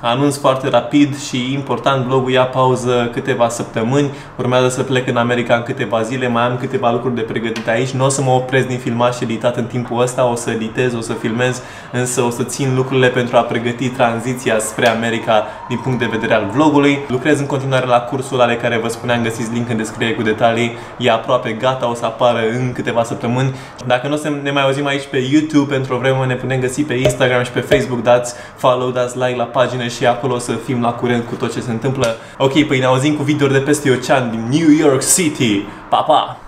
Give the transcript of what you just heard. Anunț foarte rapid și important, vlogul ia pauză câteva săptămâni, urmează să plec în America în câteva zile, mai am câteva lucruri de pregătit aici, nu o să mă opresc din filmat și editat în timpul ăsta, o să editez, o să filmez, însă o să țin lucrurile pentru a pregăti tranziția spre America din punct de vedere al vlogului. Lucrez în continuare la cursul ale care vă spuneam, găsiți link în descriere cu detalii, e aproape gata, o să apară în câteva săptămâni. Dacă nu o să ne mai auzim aici pe YouTube pentru o vreme, ne putem găsi pe Instagram și pe Facebook, dați follow, dați like la pagină și acolo o să fim la curent cu tot ce se întâmplă. Ok, păi ne auzim cu videouri de peste ocean din New York City. Pa, pa!